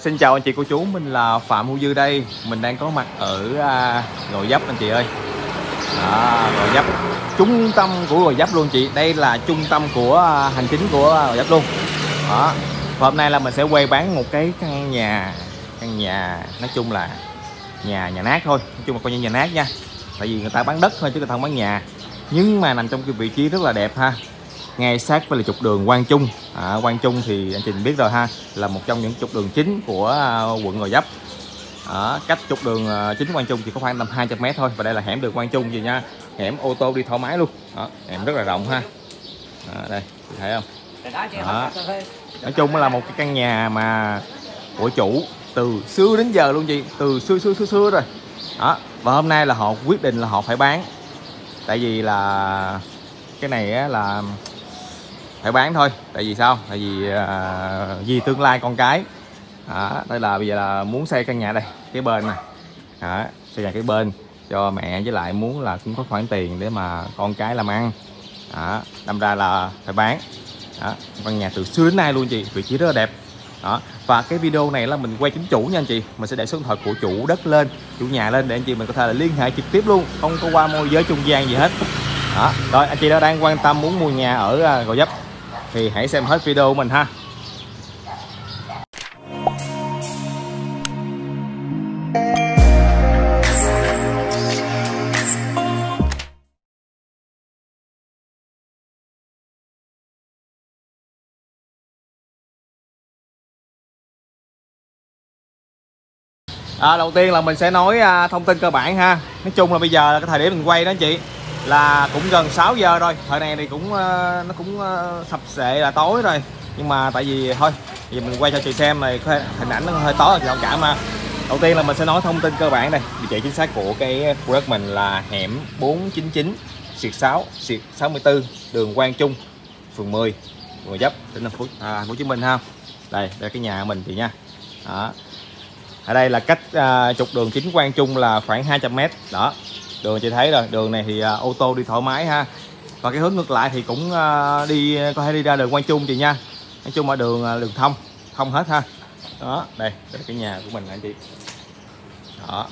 Xin chào anh chị cô chú, mình là Phạm Hữu Dư đây. Mình đang có mặt ở Gò Vấp anh chị ơi. Gò Vấp, trung tâm của Gò Vấp luôn chị. Đây là trung tâm của hành chính của Gò Vấp luôn. Đó. Và hôm nay là mình sẽ quay bán một cái căn nhà nói chung là nhà nát thôi, nói chung là coi như nhà nát nha. Tại vì người ta bán đất thôi chứ người ta không bán nhà. Nhưng mà nằm trong cái vị trí rất là đẹp ha. Ngay sát với là trục đường Quang Trung. Quang Trung thì anh chị mình biết rồi ha, là một trong những trục đường chính của quận Gò Vấp. Cách trục đường chính Quang Trung chỉ có khoảng tầm 200 m thôi. Và đây là hẻm đường Quang Trung gì nha, hẻm ô tô đi thoải mái luôn. Hẻm rất là rộng ha. Đây thấy không? Nói chung là một cái căn nhà mà của chủ từ xưa đến giờ luôn chị, từ xưa rồi. Và hôm nay là họ quyết định là họ phải bán. Tại vì là cái này là phải bán thôi. Tại vì sao? Tại vì vì tương lai con cái. Đây là bây giờ là muốn xây căn nhà đây, cái bên này. Xây nhà cái bên cho mẹ, với lại muốn là cũng có khoản tiền để mà con cái làm ăn. Đâm ra là phải bán. Căn nhà từ xưa đến nay luôn chị, vị trí rất là đẹp. Và cái video này là mình quay chính chủ nha anh chị. Mình sẽ để số điện thoại của chủ đất lên, chủ nhà lên để anh chị mình có thể là liên hệ trực tiếp luôn, không có qua môi giới trung gian gì hết. Rồi anh chị đã đang quan tâm muốn mua nhà ở Gò Vấp thì hãy xem hết video của mình ha. Đầu tiên là mình sẽ nói thông tin cơ bản ha. Nói chung là bây giờ là cái thời điểm mình quay đó anh chị, là cũng gần 6 giờ rồi. Thời này thì cũng nó cũng sập sệ là tối rồi. Nhưng mà tại vì thôi, vì mình quay cho chị xem này, hình ảnh nó hơi tối rồi chị thông cảm ha. Đầu tiên là mình sẽ nói thông tin cơ bản đây. Địa chỉ chính xác của cái khu đất mình là hẻm 499/6/64, đường Quang Trung, phường 10, quận Gò Vấp, tỉnh Thành phố Hồ Chí Minh ha. Đây, đây là cái nhà mình chị nha. Đó. Ở đây là cách trục đường chính Quang Trung là khoảng 200 m. Đó, đường chị thấy rồi, đường này thì ô tô đi thoải mái ha. Và cái hướng ngược lại thì cũng đi, có thể đi ra đường Quang Trung chị nha. Nói chung là đường thông hết ha. Đó, đây là cái nhà của mình anh chị. Đó,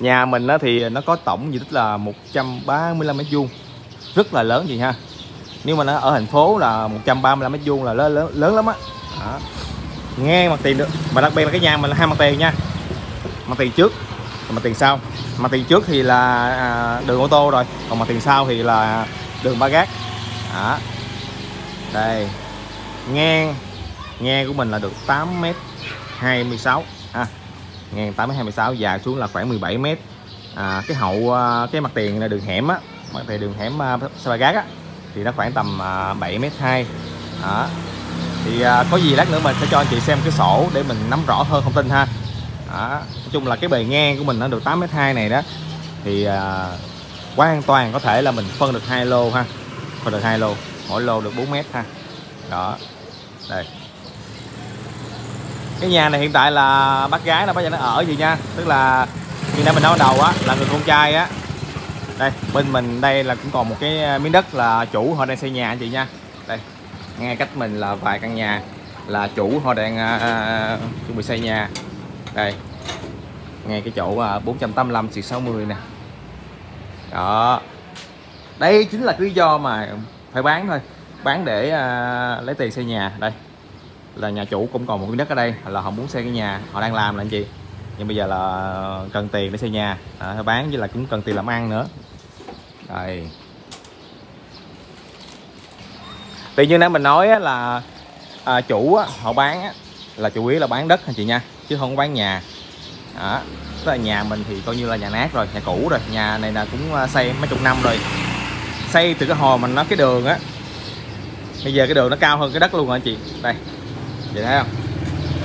nhà mình đó thì nó có tổng diện tích là 135 m², rất là lớn chị ha. Nhưng mà nó ở thành phố là 135 m² là lớn lắm á. Nghe mặt tiền được, mà đặc biệt là cái nhà mình là 2 mặt tiền nha, mặt tiền trước và mặt tiền sau. Mặt tiền trước thì là đường ô tô rồi, còn mặt tiền sau thì là đường ba gác. Đây, ngang của mình là được 8m26 ha, ngang 8m26, dài xuống là khoảng 17m. Cái hậu, cái mặt tiền là đường hẻm á, mặt tiền đường hẻm xe ba gác á thì nó khoảng tầm 7m2. Thì có gì lát nữa mình sẽ cho anh chị xem cái sổ để mình nắm rõ hơn thông tin ha. Nói chung là cái bề ngang của mình nó được 8m2 này đó thì quá an toàn, có thể là mình phân được 2 lô ha, phân được 2 lô, mỗi lô được 4m ha. Đó, đây cái nhà này hiện tại là bác gái là bây giờ nó ở gì nha, tức là như nãy mình nói đầu á, là người con trai á. Đây bên mình đây là cũng còn một cái miếng đất là chủ họ đang xây nhà anh chị nha. Đây ngay cách mình là vài căn nhà là chủ họ đang chuẩn bị xây nhà. Đây ngay cái chỗ 485/60 nè. Đó, đây chính là lý do mà phải bán thôi, bán để lấy tiền xây nhà. Đây là nhà chủ cũng còn một miếng đất ở đây là họ muốn xây cái nhà họ đang làm là anh chị, nhưng bây giờ là cần tiền để xây nhà, họ bán, với là cũng cần tiền làm ăn nữa. Đây tự nhiên nãy mình nói là chủ họ bán là chủ yếu là bán đất anh chị nha, chứ không bán nhà. Tức là nhà mình thì coi như là nhà nát rồi, nhà cũ rồi, nhà này là cũng xây mấy chục năm rồi, xây từ cái hồi mình nói cái đường á, bây giờ cái đường nó cao hơn cái đất luôn rồi anh chị. Đây chị thấy không,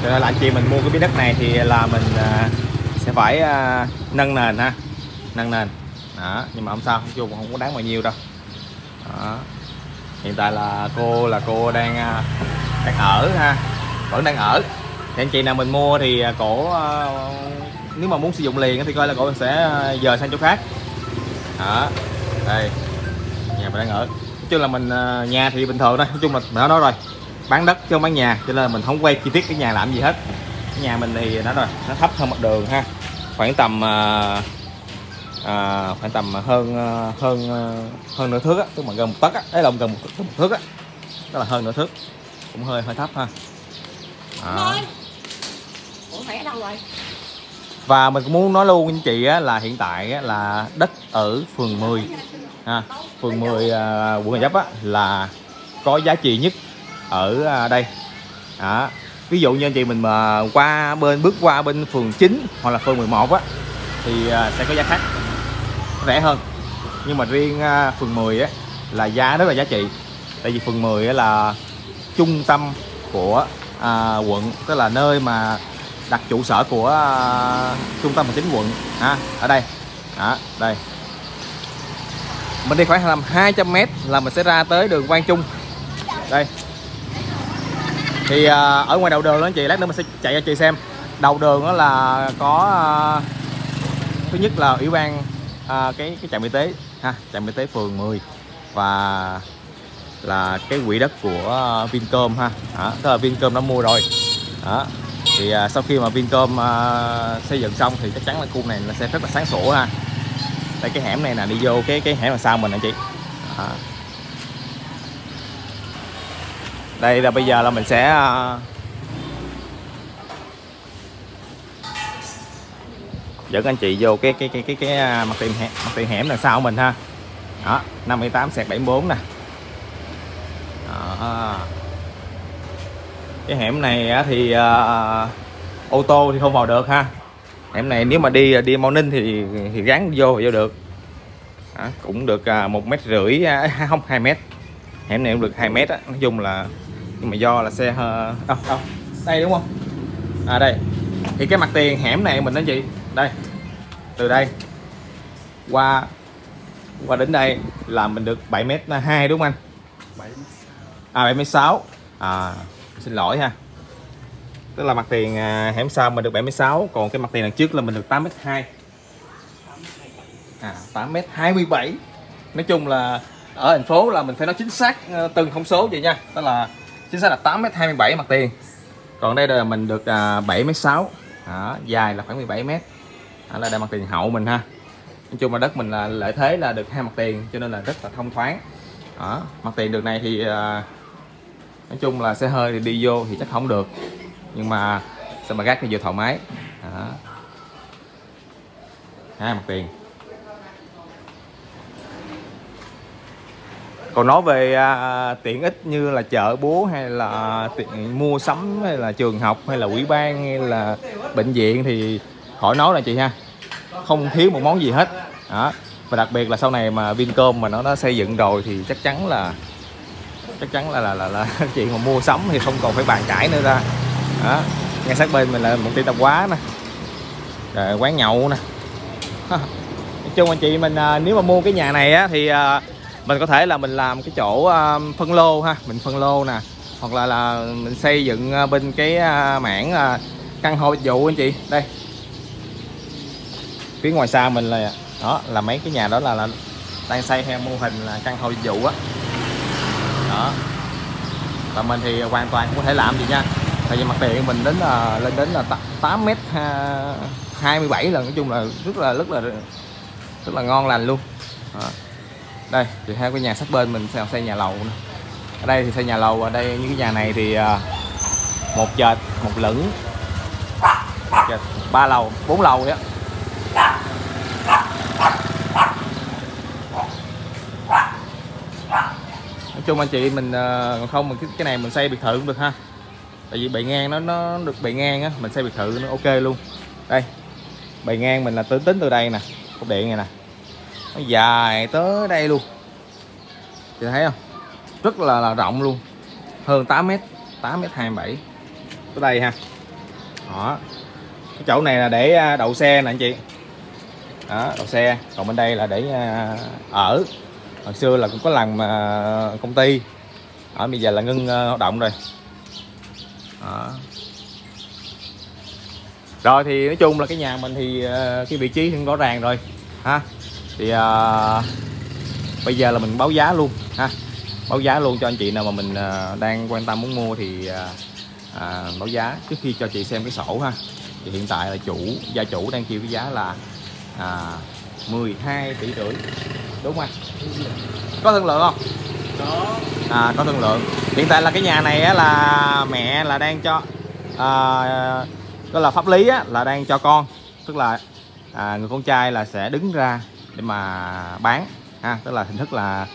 cho nên là anh chị mình mua cái miếng đất này thì là mình sẽ phải nâng nền ha, nâng nền. Đó, nhưng mà không sao, nói chung không có đáng bao nhiêu đâu. Đó, hiện tại là cô đang ở ha, vẫn đang ở. Thì anh chị nào mình mua thì cổ nếu mà muốn sử dụng liền thì coi là cổ sẽ dời sang chỗ khác. Đó, đây nhà mình đang ở. Nói chung là mình nhà thì bình thường thôi, nói chung là mình đã nói rồi, bán đất cho bán nhà, cho nên mình không quay chi tiết cái nhà làm gì hết. Cái nhà mình thì nó rồi, nó thấp hơn mặt đường ha, khoảng tầm hơn nửa thước á, tức mà gần một tấc á, đấy là gần một thước á, đó là hơn nửa thước, cũng hơi thấp ha. Và mình cũng muốn nói luôn anh chị á, là hiện tại á, là đất ở phường 10 ha, phường 10 quận Gò Vấp á, là có giá trị nhất ở đây. Đó. Ví dụ như anh chị mình mà qua bước qua bên phường 9 hoặc là phường 11 á thì sẽ có giá khác, rẻ hơn. Nhưng mà riêng phường 10 á là giá rất là giá trị. Tại vì phường 10 á là trung tâm của quận, tức là nơi mà đặt trụ sở của trung tâm hành chính quận ha, ở đây. Đó, đây. Mình đi khoảng 200m là mình sẽ ra tới đường Quang Trung. Đây. Thì ở ngoài đầu đường đó anh chị, lát nữa mình sẽ chạy cho chị xem. Đầu đường đó là có thứ nhất là ủy ban cái trạm y tế ha, trạm y tế phường 10, và là cái quỹ đất của Vincom ha. Đó, tức là Vincom đã mua rồi. Đó. Thì sau khi mà Vincom xây dựng xong thì chắc chắn là khu này nó sẽ rất là sáng sủa ha. Đây, cái hẻm này là đi vô cái hẻm đằng sau mình anh chị. Đó. Đây là bây giờ là mình sẽ dẫn anh chị vô cái mặt tiền hẻm đằng sau mình ha. Đó, 58/74 nè. Đó. Cái hẻm này thì ô tô thì không vào được ha. Hẻm này nếu mà đi morning thì ráng vô được. Đó, cũng được 1,5 m, không 2 m. Hẻm này cũng được 2 m á, nói chung là, nhưng mà do là xe đây đúng không? À đây. Thì cái mặt tiền hẻm này mình đó chị, đây. Từ đây qua đến đây là mình được 7,2 m đúng không anh? 7,6. À xin lỗi ha. Tức là mặt tiền hẻm sau mình được 7,6, còn cái mặt tiền đằng trước là mình được 8,2. 8,27. Nói chung là ở thành phố là mình phải nói chính xác từng thông số vậy nha, đó là chính xác là 8,27 m mặt tiền, còn đây là mình được 7,6 m, dài là khoảng 17 m, là đây mặt tiền hậu mình ha. Nói chung là đất mình là lợi thế là được 2 mặt tiền, cho nên là rất là thông thoáng. Đó, mặt tiền đường này thì nói chung là xe hơi thì đi vô thì chắc không được, nhưng mà xe mà gác thì vừa thoải mái. Đó. 2 mặt tiền. Còn nói về tiện ích như là chợ búa hay là mua sắm hay là trường học hay là ủy ban hay là bệnh viện thì khỏi nói là chị ha, không thiếu một món gì hết. Đó. Và đặc biệt là sau này mà Vincom mà nó đã xây dựng rồi thì chắc chắn là chuyện mà mua sắm thì không còn phải bàn cãi nữa ra. Đó. Ngay sát bên mình là một tiệm tạp hóa nè, rồi quán nhậu nè. Nói chung anh chị mình nếu mà mua cái nhà này á, thì mình có thể là mình làm cái chỗ phân lô ha, mình phân lô nè, hoặc là mình xây dựng bên cái mảng căn hộ dịch vụ anh chị. Đây phía ngoài xa mình là đó là mấy cái nhà đó là đang xây theo mô hình là căn hộ dịch vụ á. Đó, và mình thì hoàn toàn cũng có thể làm gì nha, tại vì mặt tiền mình đến là lên đến là 8,27 m lần, nói chung là rất là ngon lành luôn. Đó. Đây thì hai cái nhà sát bên mình sẽ xây nhà lầu nữa. Ở đây thì xây nhà lầu, ở đây như cái nhà này thì một trệt một lửng, trệt 3 lầu 4 lầu đó. Nói chung anh chị mình còn không mình cái này mình xây biệt thự cũng được ha, tại vì bề ngang nó được, bề ngang á mình xây biệt thự nó ok luôn. Đây bề ngang mình là tính từ đây nè, cột điện này nè, nó dài tới đây luôn, chị thấy không, rất là rộng luôn, hơn 8 m, 8,27 m tới đây ha. Đó, cái chỗ này là để đậu xe nè anh chị. Đó, đậu xe, còn bên đây là để ở. Hồi xưa là cũng có làm công ty ở, bây giờ là ngưng hoạt động rồi. Đó. Rồi thì nói chung là cái nhà mình thì cái vị trí thì rõ ràng rồi ha. Thì bây giờ là mình báo giá luôn ha. báo giá luôn cho anh chị nào mà mình đang quan tâm muốn mua thì báo giá. Trước khi cho chị xem cái sổ ha, thì hiện tại là gia chủ đang kêu cái giá là 12,5 tỷ, đúng không? Có thương lượng không? Có. À, có thương lượng. Hiện tại là cái nhà này á, là mẹ là đang cho đó là pháp lý á, là đang cho con, tức là người con trai là sẽ đứng ra để mà bán ha, tức là hình thức là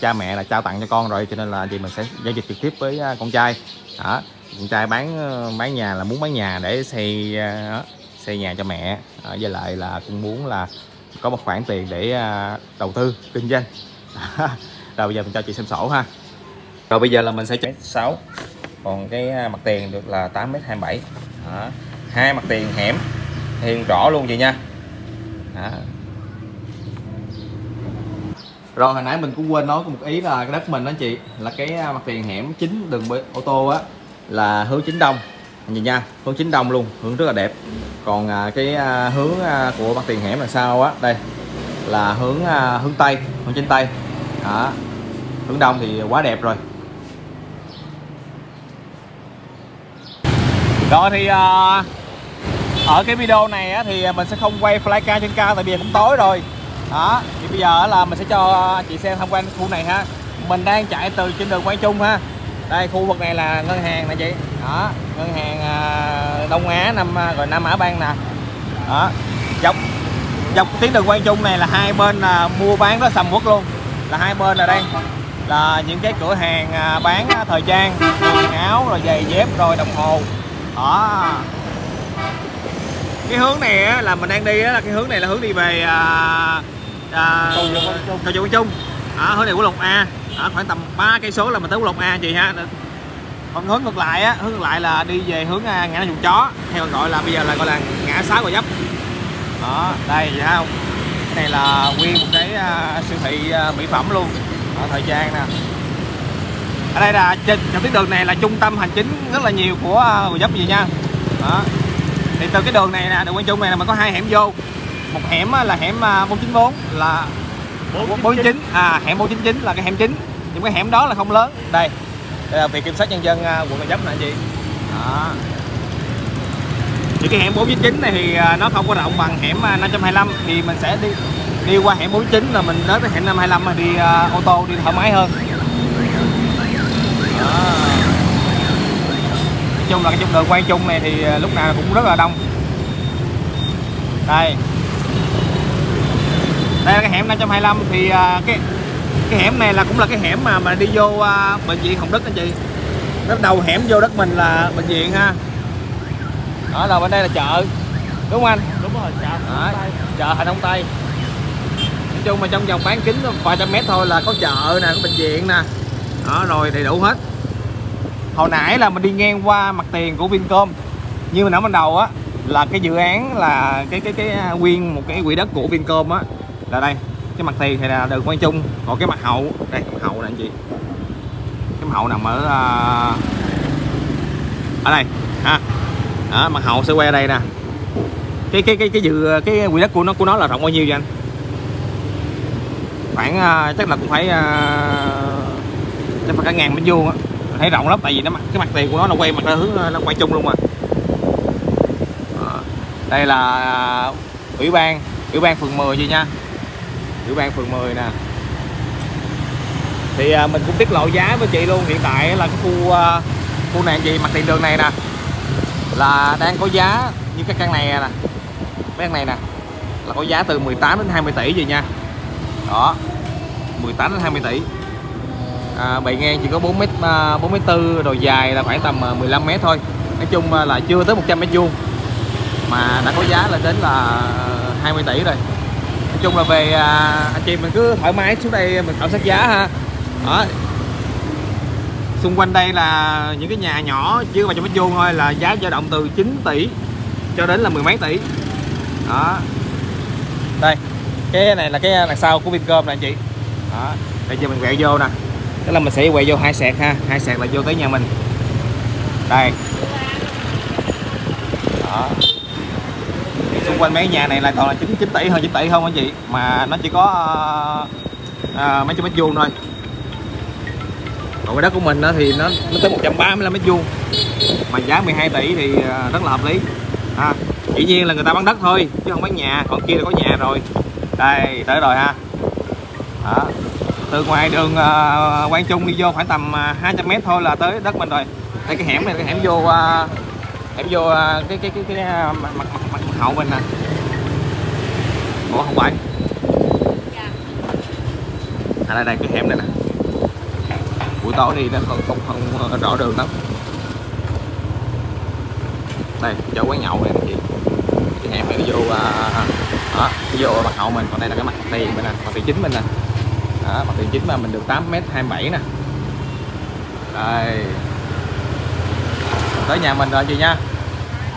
cha mẹ là trao tặng cho con rồi, cho nên là thì mình sẽ giao dịch trực tiếp với con trai đó. Con trai bán nhà là muốn bán nhà để xây nhà cho mẹ, với lại là cũng muốn là có một khoản tiền để đầu tư kinh doanh. Rồi bây giờ mình cho chị xem sổ ha. Rồi bây giờ là mình sẽ chọn 6, còn cái mặt tiền được là 8m27, hai mặt tiền hẻm hiền rõ luôn vậy nha. Đó. Rồi hồi nãy mình cũng quên nói một ý là cái đất mình đó chị, là cái mặt tiền hẻm chính đường ô tô á, là hướng chính đông nhìn nha, hướng chính đông luôn, hướng rất là đẹp. Còn cái hướng của mặt tiền hẻm là sao á, đây là hướng tây, hướng chính tây. Đó. Hướng đông thì quá đẹp rồi. Rồi thì ở cái video này á, thì mình sẽ không quay flycam trên cao tại vì cũng tối rồi. Đó, thì bây giờ là mình sẽ cho chị xem tham quan khu này ha. Mình đang chạy từ trên đường Quang Trung ha. Đây khu vực này là ngân hàng nè chị. Đó, ngân hàng Đông Á Nam Á Bang nè. Đó. Dọc tuyến đường Quang Trung này là hai bên là mua bán rất sầm uất luôn. Là hai bên là đây là những cái cửa hàng bán thời trang, quần áo rồi giày dép rồi đồng hồ. Đó. Cái hướng này là mình đang đi là cái hướng này là hướng đi về cầu Quang Trung. Ở hướng này quốc lộ A, ở khoảng tầm 3 cây số là mình tới quốc lộ A chị ha. Còn hướng ngược lại á, hướng ngược lại là đi về hướng ngã Dùng Chó, theo gọi là bây giờ là gọi là ngã 6 Gò Vấp. Đó, đây vậy không? Cái này là nguyên một cái siêu thị mỹ phẩm luôn, ở thời trang nè. Ở đây là trên tuyến đường này là trung tâm hành chính rất là nhiều của Gò Vấp gì nha. Đó. Thì từ cái đường này nè, đường Quang Trung này là mình có hai hẻm vô. Một hẻm là hẻm 494 là 499, hẻm 499 là cái hẻm chính. Nhưng cái hẻm đó là không lớn. Đây là viện kiểm sát nhân dân quận Gò Vấp nè anh chị. Đó. Thì cái hẻm 499 này thì nó không có rộng bằng hẻm 525, thì mình sẽ đi qua hẻm 499 là mình đến cái hẻm 525 mà đi ô tô đi thoải mái hơn. Đó. Chung là cái đường Quang Trung này thì lúc nào cũng rất là đông. Đây là cái hẻm 525 thì cái hẻm này là cũng là cái hẻm mà đi vô bệnh viện Hồng Đức anh chị. Nó đầu hẻm vô đất mình là bệnh viện ha. Ở đầu bên đây là chợ, đúng không anh? Đúng rồi, chợ. Đó, chợ Hạnh Thông Tây. Nói chung mà trong vòng bán kính vài trăm mét thôi là có chợ nè, có bệnh viện nè. Đó rồi đầy đủ hết. Hồi nãy là mình đi ngang qua mặt tiền của Vincom. Như mình nói ban đầu á, là cái dự án là cái nguyên một cái quỹ đất của Vincom á, là đây. Cái mặt tiền thì là đường Quang Trung, còn cái mặt hậu, đây cái mặt hậu nè anh chị. Cái mặt hậu nằm ở đây ha. Đó, mặt hậu sẽ qua đây nè. Cái quỹ đất của nó là rộng bao nhiêu vậy anh? Khoảng chắc là cũng phải chắc phải cả ngàn mét vuông á. Thấy rộng lắm, tại vì nó cái mặt tiền của nó quay mặt ra hướng nó quay chung luôn mà. Đây là ủy ban phường 10 gì nha. Ủy ban phường 10 nè. Thì mình cũng tiết lộ giá với chị luôn, hiện tại là cái khu này gì mặt tiền đường này nè là đang có giá như cái căn này nè. Mấy căn này nè là có giá từ 18 đến 20 tỷ gì nha. Đó. 18 đến 20 tỷ. Bề ngang chỉ có 4m44 rồi dài là khoảng tầm 15m thôi. Nói chung là chưa tới 100m vuông mà đã có giá là đến là 20 tỷ rồi. Nói chung là về anh chị mình cứ thoải mái xuống đây mình khảo sát giá ha. Đó. Xung quanh đây là những cái nhà nhỏ chưa vào trong mét vuông thôi là giá dao động từ 9 tỷ cho đến là mười mấy tỷ. Đó. Đây. Cái này là cái đằng sau của Vincom nè anh chị. Đó. Bây giờ mình quẹo vô nè. Tức là mình sẽ quẹo vô hai sẹt ha, hai sẹt là vô tới nhà mình. Đây. Đó. Xung quanh mấy nhà này là toàn là 9 tỷ hơn, 9 tỷ không anh chị, mà nó chỉ có mấy chục mét vuông thôi. Còn cái đất của mình thì nó tới 135 mét vuông mà giá 12 tỷ thì rất là hợp lý. Dĩ nhiên là người ta bán đất thôi chứ không bán nhà, còn kia là có nhà rồi. Đây tới rồi ha. Đó. Từ ngoài đường Quang Trung đi vô khoảng tầm 200 m thôi là tới đất mình rồi. Đây cái hẻm này, cái hẻm vô cái mặt hậu mình nè. Ủa không phải. À đây cái hẻm này nè. Buổi tối đi nó không rõ đường lắm. Đây chỗ quán nhậu này chị. Cái hẻm này nó vô đó, vô mặt hậu mình, còn đây là cái mặt tiền mình nè, mặt tiền chính mình nè. Đó, mặt tiền chính mà mình được 8m27 nè. Đây. Tới nhà mình rồi chị nha.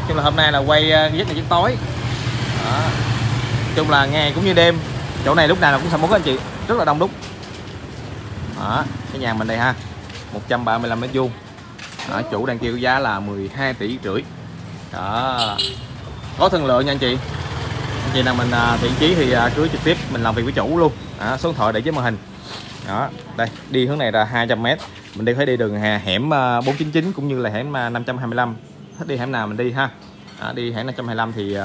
Chung là hôm nay là quay rất là chiếc tối. Đó. Chung là ngày cũng như đêm. Chỗ này lúc nào là cũng sầm uất anh chị, rất là đông đúc. Đó, cái nhà mình đây ha. 135 mét vuông. Đó, chủ đang kêu giá là 12,5 tỷ. Đó. Có thương lượng nha anh chị. Anh chị nào mình thiện chí thì cứ trực tiếp mình làm việc với chủ luôn. Đó, số điện thoại để dưới màn hình. Đó, đây, đi hướng này là 200 m. Mình đi phải đi đường hẻm 499 cũng như là hẻm 525. Thích đi hẻm nào mình đi ha. Đó, đi hẻm 525 thì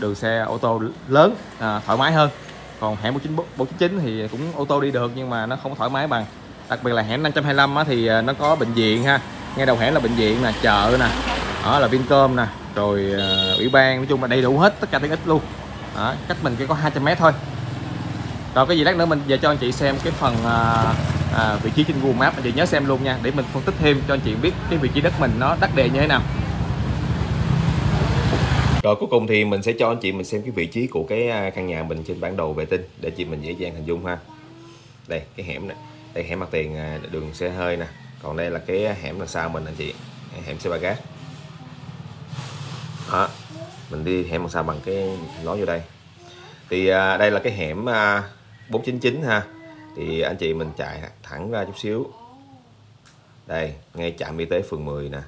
đường xe ô tô lớn thoải mái hơn. Còn hẻm 499 thì cũng ô tô đi được nhưng mà nó không thoải mái bằng. Đặc biệt là hẻm 525 á, thì nó có bệnh viện ha. Ngay đầu hẻm là bệnh viện nè, chợ nè. Đó là Vincom nè, rồi ủy ban, nói chung là đầy đủ hết, tất cả tiện ích luôn. Đó, cách mình chỉ có 200 m thôi. Rồi cái gì lát nữa mình về cho anh chị xem cái phần vị trí trên Google Maps, anh chị nhớ xem luôn nha, để mình phân tích thêm cho anh chị biết cái vị trí đất mình nó đắt đè như thế nào. Rồi cuối cùng thì mình sẽ cho anh chị mình xem cái vị trí của cái căn nhà mình trên bản đồ vệ tinh để chị mình dễ dàng hình dung ha. Đây cái hẻm này, đây hẻm mặt tiền đường xe hơi nè, còn đây là cái hẻm đằng sau mình anh chị, hẻm xe ba gác. Đó, mình đi hẻm đằng sau bằng cái nó vô đây. Thì đây là cái hẻm 499 ha. Thì anh chị mình chạy thẳng ra chút xíu. Đây, ngay trạm y tế phường 10 nè.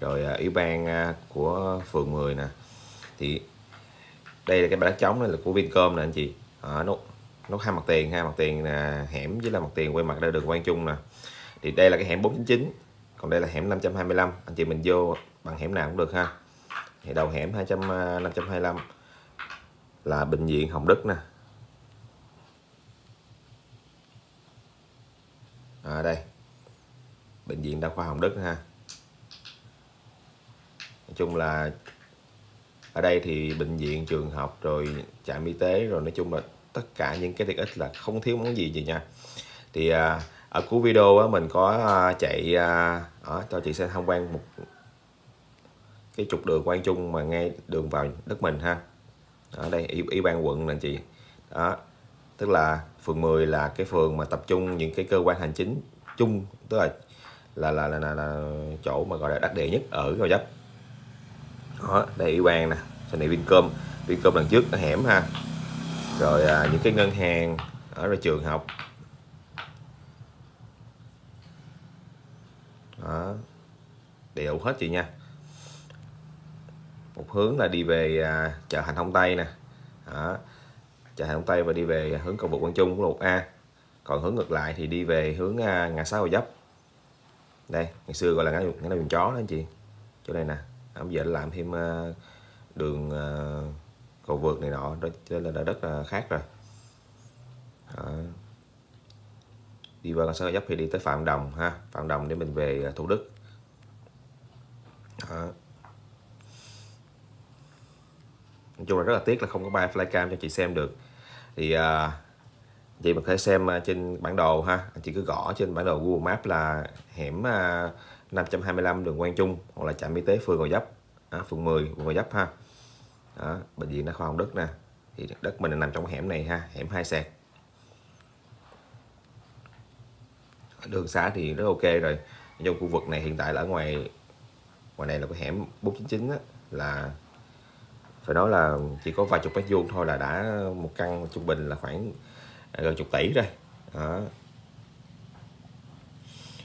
Rồi ủy ban của phường 10 nè. Thì đây là cái bãi đất trống, này là của Vincom nè anh chị. Nó hai mặt tiền ha, mặt tiền là hẻm với là mặt tiền quay mặt ra đường Quang Trung nè. Thì đây là cái hẻm 499, còn đây là hẻm 525. Anh chị mình vô bằng hẻm nào cũng được ha. Thì đầu hẻm 525 là bệnh viện Hồng Đức nè. Đây bệnh viện đa khoa Hồng Đức ha. Nói chung là ở đây thì bệnh viện, trường học, rồi trạm y tế, rồi nói chung là tất cả những cái tiện ích là không thiếu món gì nha. Thì ở cuối video á, mình có chạy cho chị sẽ tham quan một cái trục đường Quang Trung mà ngay đường vào đất mình ha. Ở đây ủy ban quận nè chị. Đó, tức là phường 10 là cái phường mà tập trung những cái cơ quan hành chính chung, tức là chỗ mà gọi là đắc địa nhất ở Gò Vấp. Đó, đây ủy ban nè, sau này Vincom, Vincom đằng trước ở hẻm ha. Rồi những cái ngân hàng ở rồi trường học. Đó, đầy đủ hết chị nha. Một hướng là đi về chợ Hạnh Thông Tây nè. Đó, chợ Hạnh Thông Tây và đi về hướng cầu vượt Quang Trung của 1A. Còn hướng ngược lại thì đi về hướng ngã 6 Gò Vấp. Đây, ngày xưa gọi là ngã đường chó đó anh chị. Chỗ này nè, bây giờ làm thêm đường cầu vượt này nọ, đó là đất khác rồi. Đó. Đi vào ngã 6 Gò Vấp thì đi tới Phạm Đồng ha, Phạm Đồng để mình về Thủ Đức. Đó. Nói chung là rất là tiếc là không có bay flycam cho chị xem được. Thì chị mình có thể xem trên bản đồ ha. Anh chị cứ gõ trên bản đồ Google Maps là hẻm 525 đường Quang Trung, hoặc là trạm y tế phường Gò Vấp, phường 10 Gò Vấp ha. Đó, bệnh viện đa khoa Hồng Đức nè. Thì đất mình nằm trong hẻm này ha, hẻm 2 sạc. Đường xá thì rất ok rồi. Vô khu vực này hiện tại là ở ngoài này là cái hẻm 499 á, là phải nói là chỉ có vài chục mét vuông thôi là đã một căn trung bình là khoảng gần chục tỷ rồi. Đó.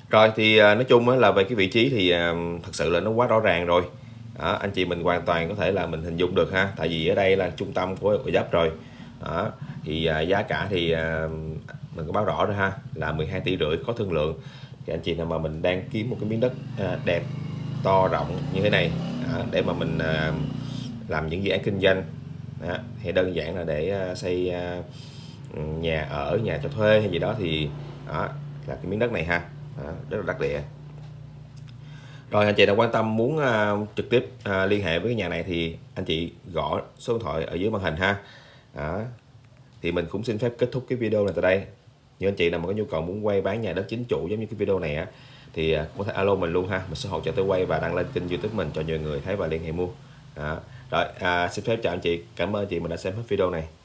Rồi thì nói chung là về cái vị trí thì thật sự là nó quá rõ ràng rồi. Đó, anh chị mình hoàn toàn có thể là mình hình dung được ha. Tại vì ở đây là trung tâm của Gò Vấp rồi. Đó. Thì giá cả thì mình có báo rõ rồi ha, là 12,5 tỷ, có thương lượng. Các anh chị nào mà mình đang kiếm một cái miếng đất đẹp, to, rộng như thế này để mà mình làm những dự án kinh doanh, thì đơn giản là để xây nhà ở, nhà cho thuê hay gì đó, thì là cái miếng đất này ha, rất là đặc địa. Rồi anh chị đã quan tâm muốn trực tiếp liên hệ với cái nhà này thì anh chị gõ số điện thoại ở dưới màn hình ha. Thì mình cũng xin phép kết thúc cái video này tại đây. Nếu anh chị nào mà có nhu cầu muốn quay bán nhà đất chính chủ giống như cái video này á, thì có thể alo mình luôn ha, mình sẽ hỗ trợ tới quay và đăng lên kênh YouTube mình cho nhiều người thấy và liên hệ mua. Rồi xin phép chào anh chị, cảm ơn anh chị mình đã xem hết video này.